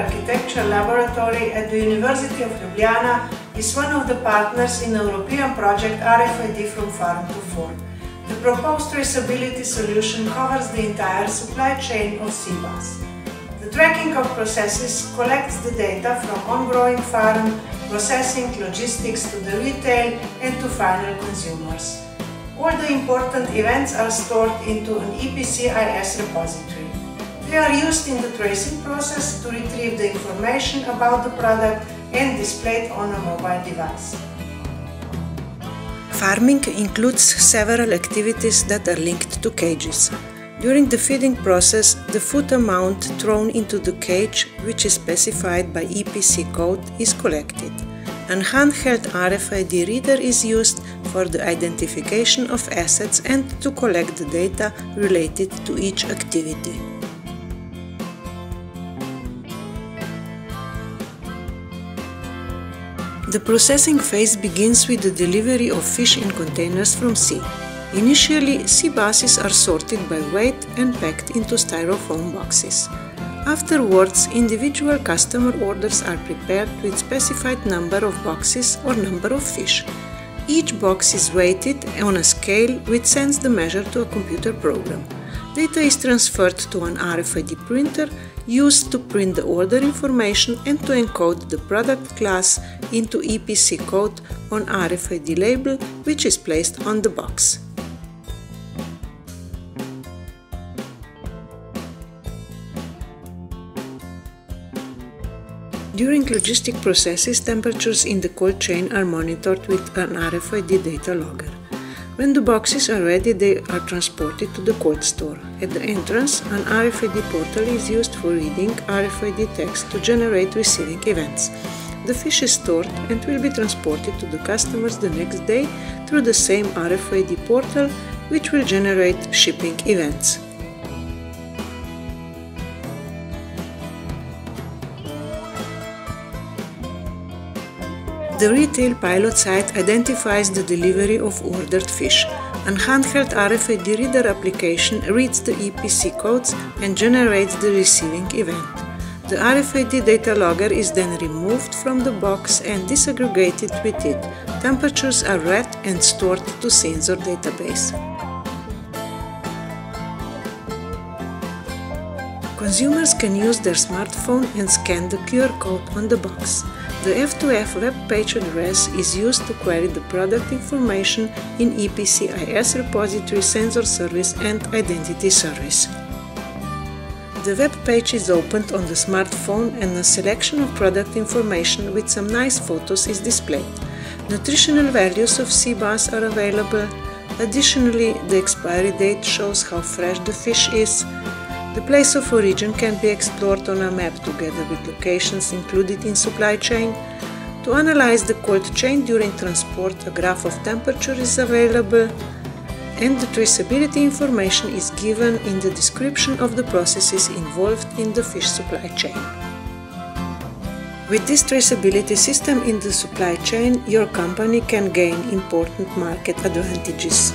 Architecture Laboratory at the University of Ljubljana is one of the partners in the European project RFID from Farm to Fork. The proposed traceability solution covers the entire supply chain of CBAS. The tracking of processes collects the data from on-growing farm, processing, logistics to the retail and to final consumers. All the important events are stored into an EPCIS repository. They are used in the tracing process to retrieve the information about the product and displayed on a mobile device. Farming includes several activities that are linked to cages. During the feeding process, the food amount thrown into the cage, which is specified by EPC code, is collected. An handheld RFID reader is used for the identification of assets and to collect the data related to each activity. The processing phase begins with the delivery of fish in containers from sea. Initially, sea basses are sorted by weight and packed into styrofoam boxes. Afterwards, individual customer orders are prepared with specified number of boxes or number of fish. Each box is weighted on a scale which sends the measure to a computer program. Data is transferred to an RFID printer used to print the order information and to encode the product class into EPC code on RFID label, which is placed on the box. During logistic processes, temperatures in the cold chain are monitored with an RFID data logger. When the boxes are ready, they are transported to the cold store. At the entrance, an RFID portal is used for reading RFID text to generate receiving events. The fish is stored and will be transported to the customers the next day through the same RFID portal, which will generate shipping events. The retail pilot site identifies the delivery of ordered fish. An handheld RFID reader application reads the EPC codes and generates the receiving event. The RFID data logger is then removed from the box and disaggregated with it. Temperatures are read and stored to sensor database. Consumers can use their smartphone and scan the QR code on the box. The F2F web page address is used to query the product information in EPCIS repository, sensor service and identity service. The web page is opened on the smartphone and a selection of product information with some nice photos is displayed. Nutritional values of sea bass are available. Additionally, the expiry date shows how fresh the fish is. The place of origin can be explored on a map together with locations included in supply chain. To analyze the cold chain during transport, a graph of temperature is available and the traceability information is given in the description of the processes involved in the fish supply chain. With this traceability system in the supply chain, your company can gain important market advantages.